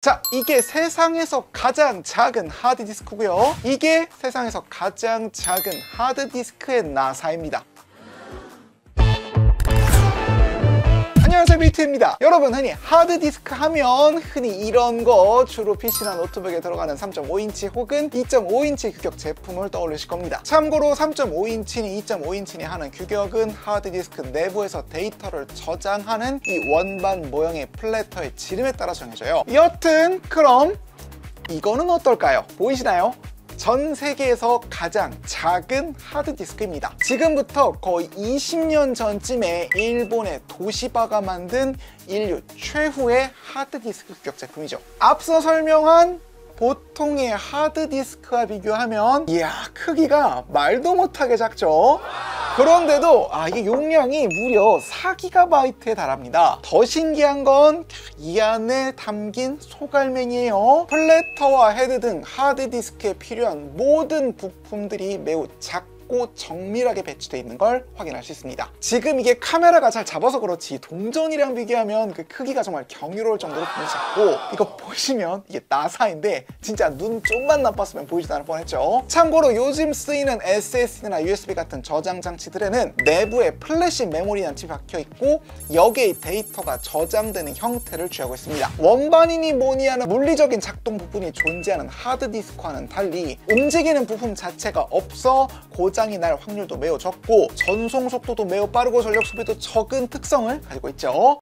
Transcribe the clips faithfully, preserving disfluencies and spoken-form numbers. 자, 이게 세상에서 가장 작은 하드디스크고요. 이게 세상에서 가장 작은 하드디스크의 나사입니다. 안녕하세요, 비트입니다. 여러분, 흔히 하드디스크 하면 흔히 이런 거, 주로 피씨나 노트북에 들어가는 삼 점 오 인치 혹은 이 점 오 인치 규격 제품을 떠올리실 겁니다. 참고로 삼 점 오 인치니 이 점 오 인치니 하는 규격은 하드디스크 내부에서 데이터를 저장하는 이 원반 모형의 플래터의 지름에 따라 정해져요. 여튼 그럼 이거는 어떨까요? 보이시나요? 전 세계에서 가장 작은 하드디스크입니다. 지금부터 거의 이십 년 전쯤에 일본의 도시바가 만든 인류 최후의 하드디스크 규격 제품이죠. 앞서 설명한 보통의 하드디스크와 비교하면 이야, 크기가 말도 못하게 작죠? 그런데도 아, 이게 용량이 무려 사 기가바이트에 달합니다. 더 신기한 건 이 안에 담긴 소갈맹이에요. 플래터와 헤드 등 하드디스크에 필요한 모든 부품들이 매우 작고 정밀하게 배치되어 있는 걸 확인할 수 있습니다. 지금 이게 카메라가 잘 잡아서 그렇지 동전이랑 비교하면 그 크기가 정말 경이로울 정도로 분명히 작고, 이거 보시면 이게 나사인데 진짜 눈 좀만 나빴으면 보이지도 않을 뻔했죠. 참고로 요즘 쓰이는 에스에스디나 유에스비 같은 저장 장치들에는 내부에 플래시 메모리라는 칩이 박혀있고 여기에 데이터가 저장되는 형태를 취하고 있습니다. 원반이니 뭐니 하는 물리적인 작동 부분이 존재하는 하드디스크와는 달리 움직이는 부품 자체가 없어 고장 고장이 날 확률도 매우 적고 전송 속도도 매우 빠르고 전력 소비도 적은 특성을 가지고 있죠.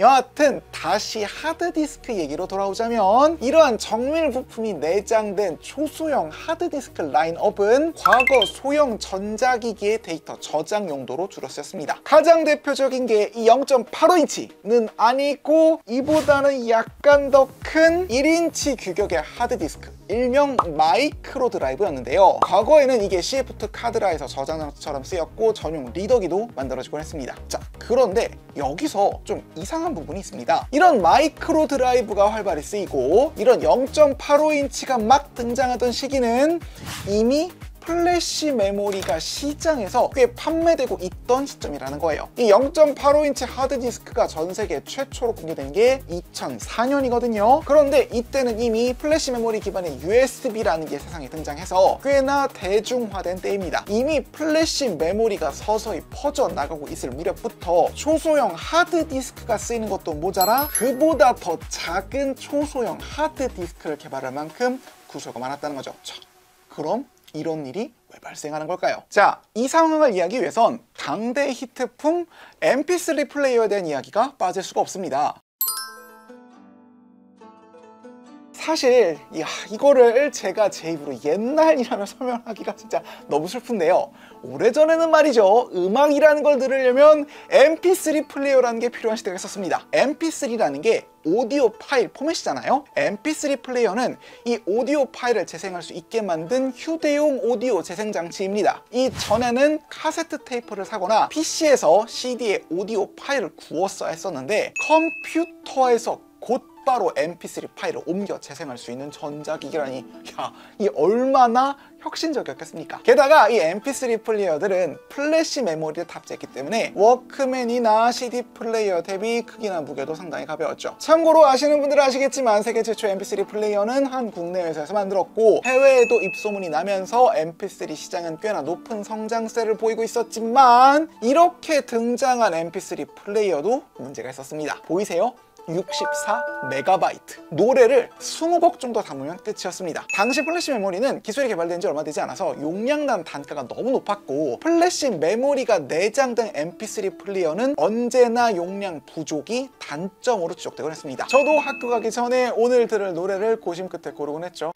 여하튼 다시 하드디스크 얘기로 돌아오자면, 이러한 정밀 부품이 내장된 초소형 하드디스크 라인업은 과거 소형 전자기기의 데이터 저장 용도로 주로 쓰였습니다. 가장 대표적인 게 이 영 점 팔오 인치는 아니고 이보다는 약간 더 큰 일 인치 규격의 하드디스크, 일명 마이크로 드라이브였는데요. 과거에는 이게 씨에프 투 카드라에서 저장장치처럼 쓰였고 전용 리더기도 만들어지곤 했습니다. 자, 그런데 여기서 좀 이상한 부분이 있습니다. 이런 마이크로 드라이브가 활발히 쓰이고 이런 영 점 팔오 인치가 막 등장하던 시기는 이미 플래시 메모리가 시장에서 꽤 판매되고 있던 시점이라는 거예요. 이 영 점 팔오 인치 하드디스크가 전 세계 최초로 공개된 게 이천사 년이거든요. 그런데 이때는 이미 플래시 메모리 기반의 유에스비라는 게 세상에 등장해서 꽤나 대중화된 때입니다. 이미 플래시 메모리가 서서히 퍼져나가고 있을 무렵부터 초소형 하드디스크가 쓰이는 것도 모자라 그보다 더 작은 초소형 하드디스크를 개발할 만큼 구조가 많았다는 거죠. 자, 그럼 이런 일이 왜 발생하는 걸까요? 자, 이 상황을 이해하기 위해선 당대 히트품 엠피쓰리 플레이어에 대한 이야기가 빠질 수가 없습니다. 사실 이야, 이거를 제가 제 입으로 옛날이라며 설명하기가 진짜 너무 슬픈데요. 오래전에는 말이죠, 음악이라는 걸 들으려면 엠피쓰리 플레이어라는 게 필요한 시대가 있었습니다. 엠피쓰리라는 게 오디오 파일 포맷이잖아요. 엠피쓰리 플레이어는 이 오디오 파일을 재생할 수 있게 만든 휴대용 오디오 재생 장치입니다. 이전에는 카세트 테이프를 사거나 피씨에서 씨디에 오디오 파일을 구웠어야 했었는데, 컴퓨터에서 곧 바로 엠피쓰리 파일을 옮겨 재생할 수 있는 전자기기라니, 야, 이 얼마나 혁신적이었겠습니까? 게다가 이 엠피쓰리 플레이어들은 플래시 메모리를 탑재했기 때문에 워크맨이나 씨디 플레이어 대비 크기나 무게도 상당히 가벼웠죠. 참고로 아시는 분들은 아시겠지만 세계 최초의 엠피쓰리 플레이어는 한 국내 회사에서 만들었고 해외에도 입소문이 나면서 엠피쓰리 시장은 꽤나 높은 성장세를 보이고 있었지만, 이렇게 등장한 엠피쓰리 플레이어도 문제가 있었습니다. 보이세요? 육십사 메가바이트, 노래를 이십 곡 정도 담으면 끝이었습니다. 당시 플래시 메모리는 기술이 개발된 지 얼마 되지 않아서 용량당 단가가 너무 높았고, 플래시 메모리가 내장된 엠피쓰리 플레이어는 언제나 용량 부족이 단점으로 지적되곤 했습니다. 저도 학교 가기 전에 오늘 들을 노래를 고심 끝에 고르곤 했죠.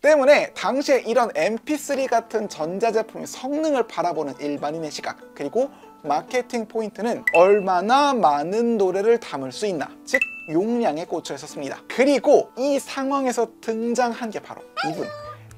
때문에 당시에 이런 엠피쓰리 같은 전자제품의 성능을 바라보는 일반인의 시각, 그리고 마케팅 포인트는 얼마나 많은 노래를 담을 수 있나, 즉 용량에 꽂혀 있었습니다. 그리고 이 상황에서 등장한 게 바로 이분,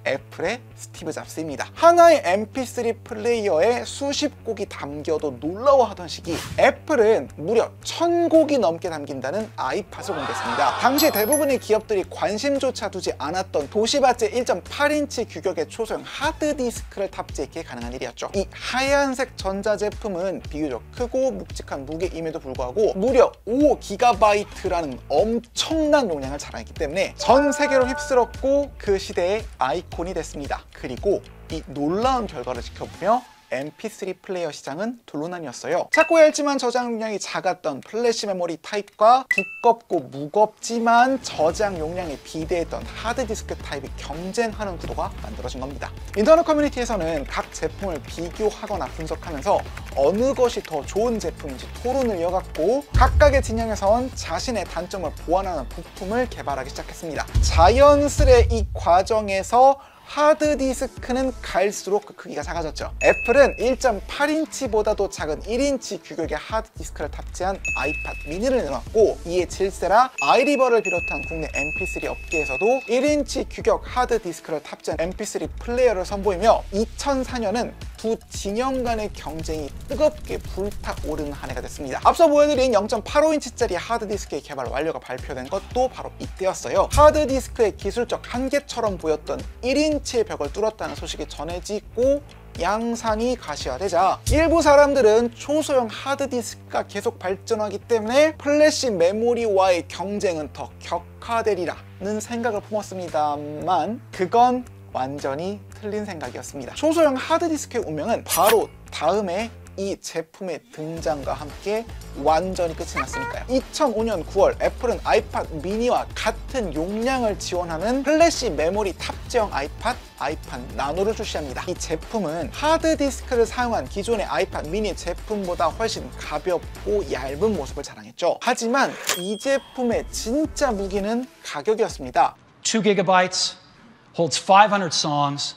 애플의 스티브 잡스입니다. 하나의 엠피쓰리 플레이어에 수십 곡이 담겨도 놀라워하던 시기 애플은 무려 천 곡이 넘게 담긴다는 아이팟을 공개했습니다. 당시 대부분의 기업들이 관심조차 두지 않았던 도시바제 일 점 팔 인치 규격의 초소형 하드디스크를 탑재했기에 가능한 일이었죠. 이 하얀색 전자제품은 비교적 크고 묵직한 무게임에도 불구하고 무려 오 기가바이트라는 엄청난 용량을 자랑했기 때문에 전 세계로 휩쓸었고 그 시대의 아이콘이 됐습니다. 그리고 이 놀라운 결과를 지켜보며 엠피쓰리 플레이어 시장은 둘로나뉘었어요. 작고 얇지만 저장 용량이 작았던 플래시 메모리 타입과 두껍고 무겁지만 저장 용량에 비대했던 하드디스크 타입이 경쟁하는 구도가 만들어진 겁니다. 인터넷 커뮤니티에서는 각 제품을 비교하거나 분석하면서 어느 것이 더 좋은 제품인지 토론을 이어갔고 각각의 진영에선 자신의 단점을 보완하는 부품을 개발하기 시작했습니다. 자연스레 이 과정에서 하드디스크는 갈수록 그 크기가 작아졌죠. 애플은 일 점 팔 인치보다도 작은 일 인치 규격의 하드디스크를 탑재한 아이팟 미니를 내놨고 이에 질세라 아이리버를 비롯한 국내 엠피쓰리 업계에서도 일 인치 규격 하드디스크를 탑재한 엠피쓰리 플레이어를 선보이며 이천사 년은 두 진영 간의 경쟁이 뜨겁게 불타오르는 한 해가 됐습니다. 앞서 보여드린 영 점 팔오 인치짜리 하드디스크의 개발 완료가 발표된 것도 바로 이때였어요. 하드디스크의 기술적 한계처럼 보였던 일 인치의 벽을 뚫었다는 소식이 전해지고 양산이 가시화되자 일부 사람들은 초소형 하드디스크가 계속 발전하기 때문에 플래시 메모리와의 경쟁은 더 격화되리라는 생각을 품었습니다만 그건 완전히 틀린 생각이었습니다. 초소형 하드디스크의 운명은 바로 다음에 이 제품의 등장과 함께 완전히 끝이 났으니까요. 이천오 년 구 월 애플은 아이팟 미니와 같은 용량을 지원하는 플래시 메모리 탑재형 아이팟, 아이팟 나노를 출시합니다. 이 제품은 하드디스크를 사용한 기존의 아이팟 미니 제품보다 훨씬 가볍고 얇은 모습을 자랑했죠. 하지만 이 제품의 진짜 무기는 가격이었습니다. 이 기가바이트 holds five hundred songs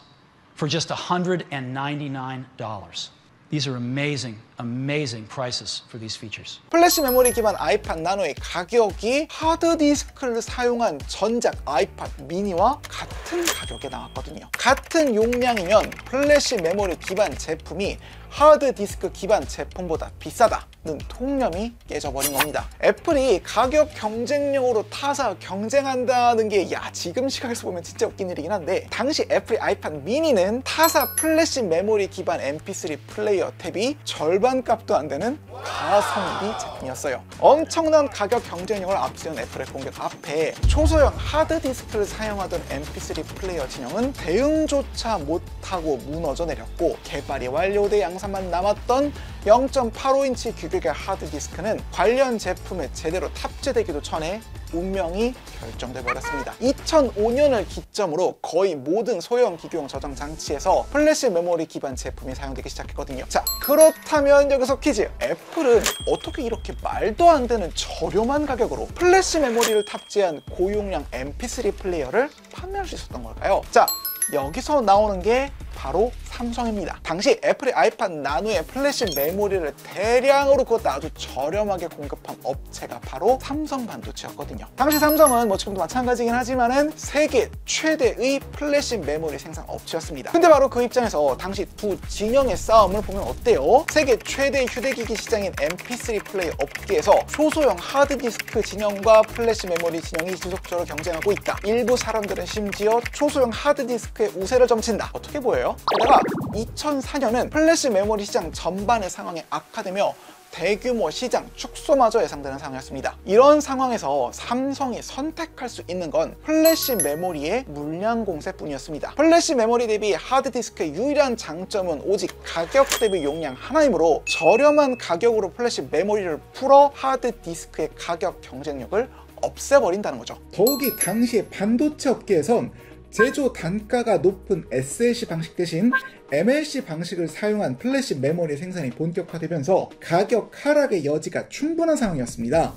for just one hundred ninety-nine dollars. These are amazing, amazing prices for these features. 플래시 메모리 기반 아이팟 나노의 가격이 하드디스크를 사용한 전작 아이팟 미니와 같은 가격에 나왔거든요. 같은 용량이면 플래시 메모리 기반 제품이 하드디스크 기반 제품보다 비싸다는 통념이 깨져버린 겁니다. 애플이 가격 경쟁력으로 타사 경쟁한다는 게 야 지금 시각에서 보면 진짜 웃긴 일이긴 한데 당시 애플의 아이팟 미니는 타사 플래시 메모리 기반 엠피쓰리 플레이어 탭이 절반 값도 안 되는 가성비 제품이었어요. 엄청난 가격 경쟁력을 앞세운 애플의 공격 앞에 초소형 하드디스크를 사용하던 엠피쓰리 플레이어 진영은 대응조차 못하고 무너져 내렸고 개발이 완료돼 양산 만 남았던 영 점 팔오 인치 규격의 하드디스크는 관련 제품에 제대로 탑재되기도 전에 운명이 결정돼버렸습니다. 이천오 년을 기점으로 거의 모든 소형 기교용 저장 장치에서 플래시 메모리 기반 제품이 사용되기 시작했거든요. 자, 그렇다면 여기서 퀴즈! 애플은 어떻게 이렇게 말도 안 되는 저렴한 가격으로 플래시 메모리를 탑재한 고용량 엠피쓰리 플레이어를 판매할 수 있었던 걸까요? 자, 여기서 나오는 게 바로 삼성입니다. 당시 애플의 아이팟 나노의 플래시 메모리를 대량으로 그것도 아주 저렴하게 공급한 업체가 바로 삼성 반도체였거든요. 당시 삼성은 뭐 지금도 마찬가지긴 하지만은 세계 최대의 플래시 메모리 생산 업체였습니다. 근데 바로 그 입장에서 당시 두 진영의 싸움을 보면 어때요? 세계 최대 휴대기기 시장인 엠피쓰리 플레이 업계에서 초소형 하드디스크 진영과 플래시 메모리 진영이 지속적으로 경쟁하고 있다. 일부 사람들은 심지어 초소형 하드디스크의 우세를 점친다. 어떻게 보여요? 게다가 이천사 년은 플래시 메모리 시장 전반의 상황이 악화되며 대규모 시장 축소마저 예상되는 상황이었습니다. 이런 상황에서 삼성이 선택할 수 있는 건 플래시 메모리의 물량 공세뿐이었습니다. 플래시 메모리 대비 하드디스크의 유일한 장점은 오직 가격 대비 용량 하나이므로 저렴한 가격으로 플래시 메모리를 풀어 하드디스크의 가격 경쟁력을 없애버린다는 거죠. 더욱이 당시의 반도체 업계에선 제조 단가가 높은 에스엘씨 방식 대신 엠엘씨 방식을 사용한 플래시 메모리 생산이 본격화되면서 가격 하락의 여지가 충분한 상황이었습니다.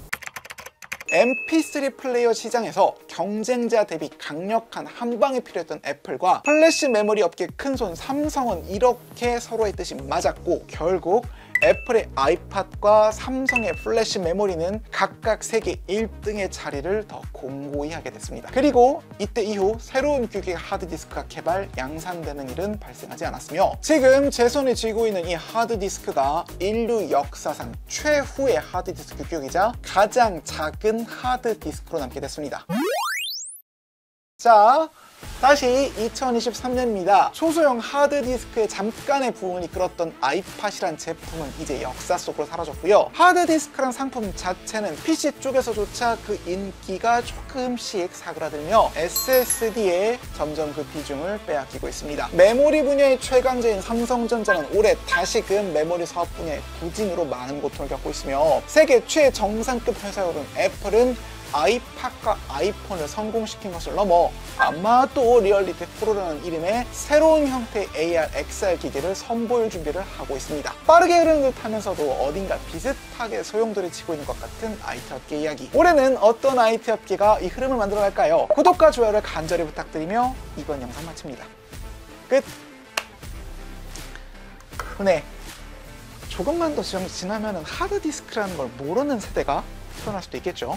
엠피쓰리 플레이어 시장에서 경쟁자 대비 강력한 한방이 필요했던 애플과 플래시 메모리 업계 큰손 삼성은 이렇게 서로의 뜻이 맞았고 결국 애플의 아이팟과 삼성의 플래시 메모리는 각각 세계 일 등의 자리를 더 공고히 하게 됐습니다. 그리고 이때 이후 새로운 규격의 하드디스크가 개발, 양산되는 일은 발생하지 않았으며 지금 제 손에 쥐고 있는 이 하드디스크가 인류 역사상 최후의 하드디스크 규격이자 가장 작은 하드디스크로 남게 됐습니다. 자, 다시 이천이십삼 년입니다. 소소형 하드디스크의 잠깐의 부흥을 이끌었던 아이팟이란 제품은 이제 역사 속으로 사라졌고요. 하드디스크란 상품 자체는 피씨 쪽에서조차 그 인기가 조금씩 사그라들며 에스에스디에 점점 그 비중을 빼앗기고 있습니다. 메모리 분야의 최강자인 삼성전자는 올해 다시금 메모리 사업 분야의 부진으로 많은 고통을 겪고 있으며 세계 최정상급 회사에 오른 애플은 아이팟과 아이폰을 성공시킨 것을 넘어 아마 또 리얼리티 프로라는 이름의 새로운 형태의 에이알, 엑스알 기기를 선보일 준비를 하고 있습니다. 빠르게 흐르는 듯 하면서도 어딘가 비슷하게 소용돌이 치고 있는 것 같은 아이티 업계 이야기. 올해는 어떤 아이티 업계가 이 흐름을 만들어 갈까요? 구독과 좋아요를 간절히 부탁드리며 이번 영상 마칩니다. 끝! 네, 조금만 더 지나면 하드디스크라는 걸 모르는 세대가 태어날 수도 있겠죠.